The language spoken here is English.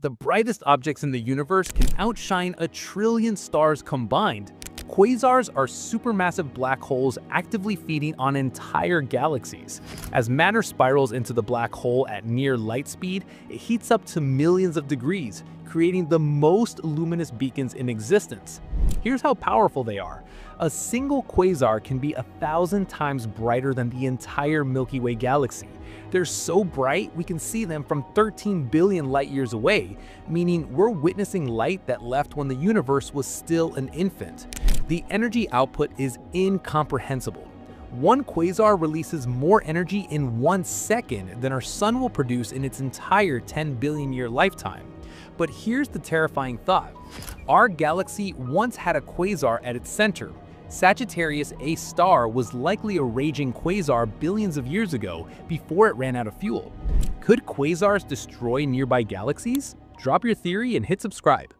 The brightest objects in the universe can outshine a trillion stars combined. Quasars are supermassive black holes actively feeding on entire galaxies. As matter spirals into the black hole at near light speed, it heats up to millions of degrees, creating the most luminous beacons in existence. Here's how powerful they are. A single quasar can be 1,000 times brighter than the entire Milky Way galaxy. They're so bright we can see them from 13 billion light years away, meaning we're witnessing light that left when the universe was still an infant. The energy output is incomprehensible. One quasar releases more energy in 1 second than our sun will produce in its entire 10 billion year lifetime. But here's the terrifying thought. Our galaxy once had a quasar at its center. Sagittarius A star was likely a raging quasar billions of years ago before it ran out of fuel. Could quasars destroy nearby galaxies? Drop your theory and hit subscribe.